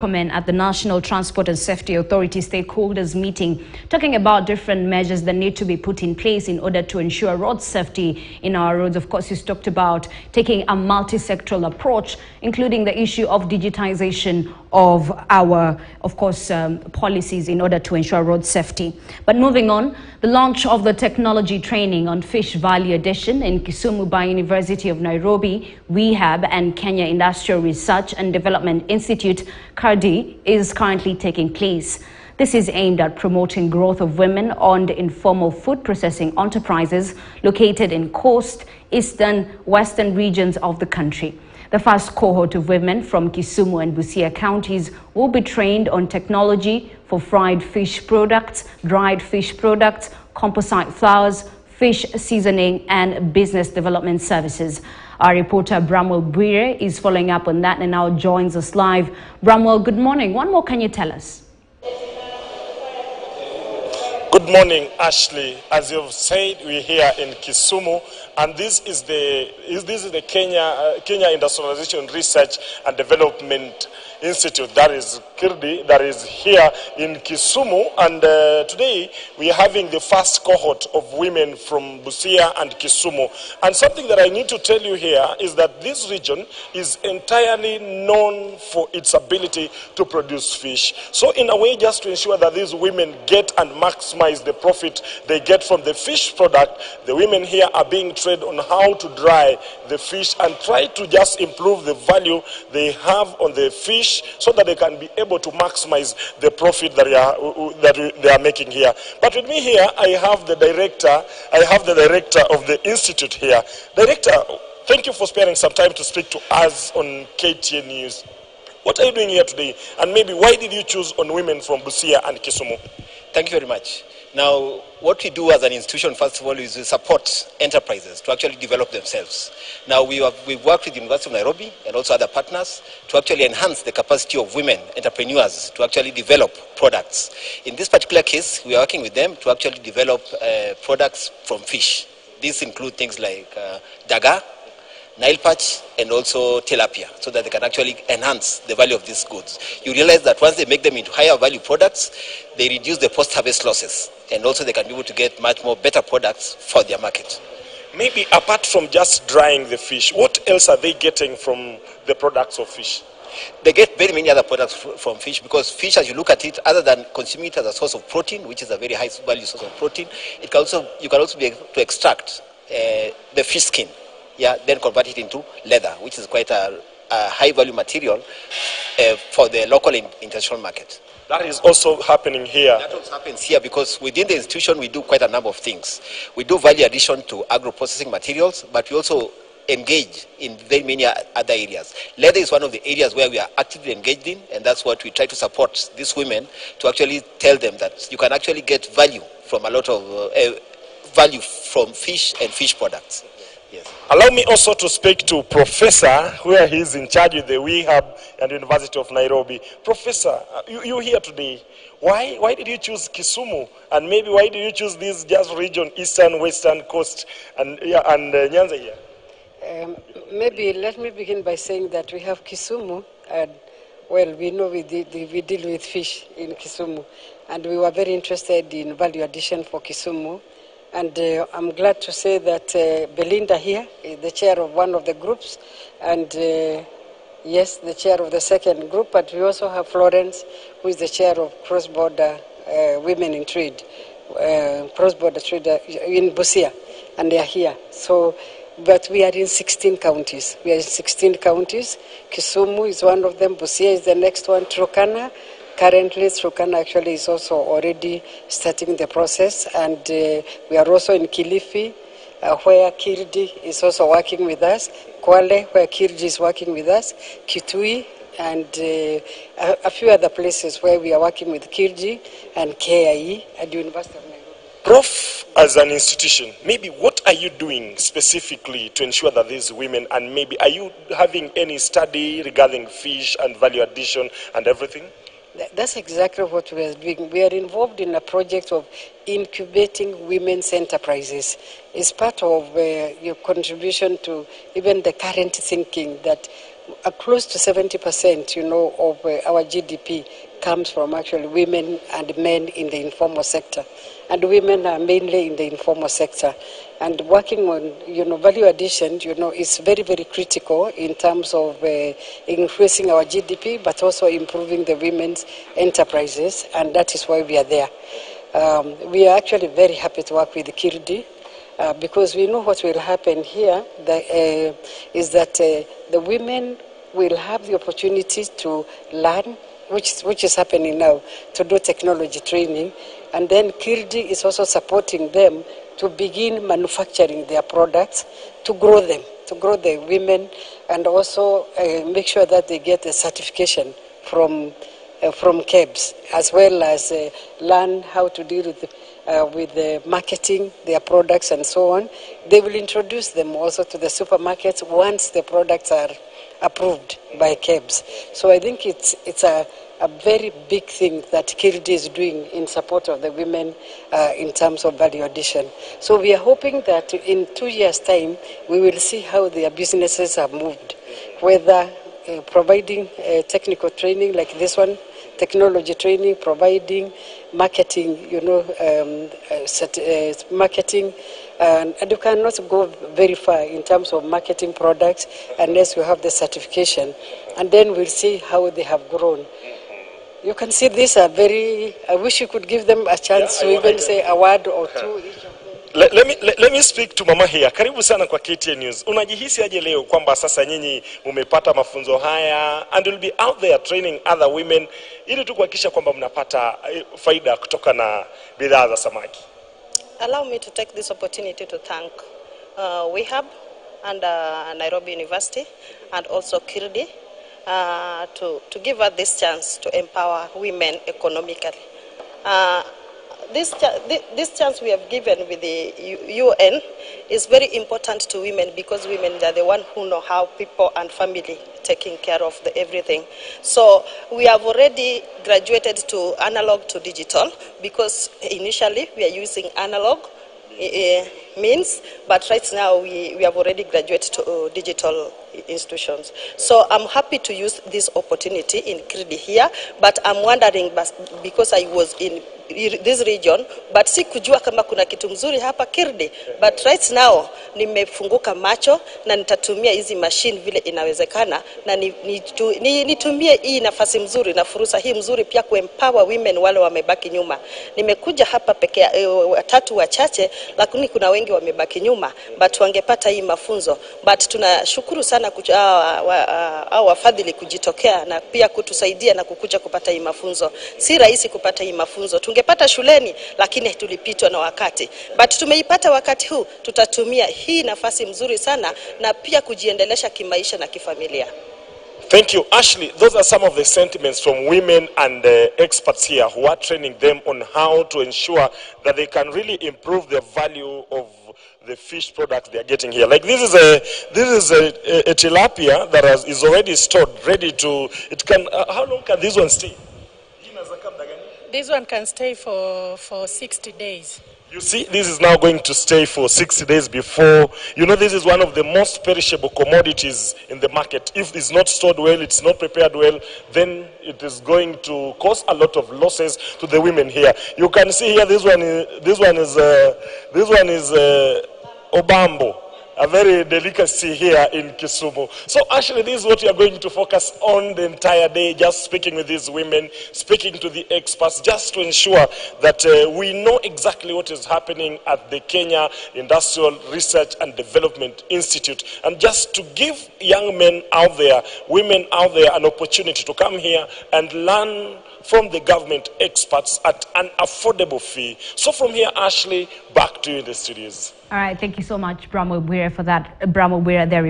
At the National Transport and Safety Authority stakeholders meeting, talking about different measures that need to be put in place in order to ensure road safety in our roads. Of course, you talked about taking a multi-sectoral approach, including the issue of digitization of our, of course, policies in order to ensure road safety. But moving on, the launch of the technology training on Fish Value Addition in Kisumu by University of Nairobi, Wehab, and Kenya Industrial Research and Development Institute is currently taking place. This is aimed at promoting growth of women-owned informal food processing enterprises located in coast, eastern, western regions of the country. The first cohort of women from Kisumu and Busia counties will be trained on technology for fried fish products, dried fish products, composite flours, fish seasoning and business development services. Our reporter Bramwell Bure is following up on that and now joins us live. Bramwell, good morning. What more can you tell us? Good morning, Ashley. As you've said, we're here in Kisumu, and this is the Kenya Industrialization Research and Development Institute, that is KIRDI, that is here in Kisumu, and today we are having the first cohort of women from Busia and Kisumu. And something that I need to tell you here is that this region is entirely known for its ability to produce fish. So in a way, just to ensure that these women get and maximize the profit they get from the fish product, the women here are being trained on how to dry the fish and try to just improve the value they have on the fish, so that they can be able to maximize the profit that they are making here. But with me here, I have the director of the institute here. Director, thank you for sparing some time to speak to us on KTN News. What are you doing here today? And maybe why did you choose on women from Busia and Kisumu? Thank you very much. Now, what we do as an institution, first of all, is we support enterprises to actually develop themselves. Now, we've worked with the University of Nairobi and also other partners to actually enhance the capacity of women entrepreneurs to actually develop products. In this particular case, we are working with them to actually develop products from fish. These include things like daga, Nile perch, and also tilapia, so that they can actually enhance the value of these goods. You realize that once they make them into higher value products, they reduce the post-harvest losses, and also they can be able to get much more better products for their market. Maybe apart from just drying the fish, what else are they getting from the products of fish? They get very many other products from fish, because fish, as you look at it, other than consuming it as a source of protein, which is a very high value source of protein, it can also, you can also be able to extract the fish skin. Yeah, then convert it into leather, which is quite a high-value material for the local and international market. That is also happening here. That also happens here, because within the institution, we do quite a number of things. We do value addition to agro-processing materials, but we also engage in very many other areas. Leather is one of the areas where we are actively engaged in, and that's what we try to support these women, to actually tell them that you can actually get value from a lot of value from fish and fish products. Yes. Allow me also to speak to Professor, where he is in charge with the Wehab and University of Nairobi. Professor, you're here today. Why did you choose Kisumu? And maybe why did you choose this just region, eastern, western coast, and Nyanza here? Maybe let me begin by saying that we have Kisumu, and well, we know we deal with fish in Kisumu, and we were very interested in value addition for Kisumu. And I'm glad to say that Belinda here is the chair of one of the groups, and yes, the chair of the second group, but we also have Florence, who is the chair of cross-border women in trade, cross-border trade in Busia, and they are here. So, but we are in 16 counties. We are in 16 counties. Kisumu is one of them, Busia is the next one, Turkana. Currently, Srukana actually is also already starting the process, and we are also in Kilifi, where KIRDI is also working with us, Kwale, where KIRDI is working with us, Kitui, and a few other places where we are working with KIRDI and KIE at the University of Nairobi. Prof, as an institution, maybe what are you doing specifically to ensure that these women, and maybe are you having any study regarding fish and value addition and everything? That's exactly what we are doing. We are involved in a project of incubating women's enterprises. It's part of your contribution to even the current thinking that close to 70%, of our GDP comes from actually women and men in the informal sector. And women are mainly in the informal sector. And working on, value addition, is very, very critical in terms of increasing our GDP, but also improving the women's enterprises. And that is why we are there. We are actually very happy to work with Kirdi. Because we know what will happen here is that the women will have the opportunity to learn, which is happening now, to do technology training. And then Kirdi is also supporting them to begin manufacturing their products, to grow them, to grow the women, and also make sure that they get a certification from KEBS, as well as learn how to deal with the marketing, their products and so on. They will introduce them also to the supermarkets once the products are approved by KEBS. So I think it's a very big thing that Kirdi is doing in support of the women in terms of value addition. So we are hoping that in 2 years' time, we will see how their businesses have moved, whether providing technical training like this one, technology training, providing marketing, marketing. And you cannot go very far in terms of marketing products unless you have the certification. And then we'll see how they have grown. You can see these are very, I wish you could give them a chance to even say a word or two each. Let me speak to mama here. Karibu sana kwa KTN News. Unajihisi aje leo kwamba sasa nyinyi umepata mafunzo haya and you'll be out there training other women ili tu kuhakikisha kwamba mnapata faida kutoka na bidhaa za samaki? Allow me to take this opportunity to thank Wehab and Nairobi University and also Kirdi to give us this chance to empower women economically. This chance we have given with the UN is very important to women because women are the one who know how people and family taking care of everything. So we have already graduated to analog to digital because initially we are using analog means, but right now we have already graduated to digital institutions. So I'm happy to use this opportunity in Kirdi here, but I'm wondering, because I was in this region, but sikujua kama kuna kitu mzuri hapa Kirdi, but right now nimefunguka macho na nitatumia hizi machine vile inawezekana na nitumie hii nafasi mzuri na fursa hii mzuri pia kuempower women wale wamebaki nyuma. Nimekuja hapa pekee watatu wachache, lakini kuna wengi wamebaki nyuma, but wangepata hii mafunzo. But tunashukuru sana au wafadhili kujitokea na pia kutusaidia na kukuja kupata hii mafunzo. Si rahisi kupata hii mafunzo. Tungepata shuleni lakini tulipitwa na wakati. But tumeipata wakati huu, tutatumia hii nafasi mzuri sana na pia kujiendelesha kimaisha na kifamilia. Thank you, Ashley. Those are some of the sentiments from women and experts here who are training them on how to ensure that they can really improve the value of the fish products they are getting here. Like this is a tilapia that is already stored, ready to. It can. How long can this one stay? This one can stay for 60 days. You see, this is now going to stay for 60 days before, this is one of the most perishable commodities in the market. If it's not stored well, it's not prepared well, then it is going to cause a lot of losses to the women here. You can see here, this one is Obambo, a very delicacy here in Kisumu. So actually this is what we are going to focus on the entire day, just speaking with these women, speaking to the experts, just to ensure that we know exactly what is happening at the Kenya Industrial Research and Development Institute, and just to give young men out there, women out there, an opportunity to come here and learn from the government experts at an affordable fee. So from here, Ashley, back to you in the studios. All right, thank you so much, Bramwell Bure, for that. Bramwell Bure, there.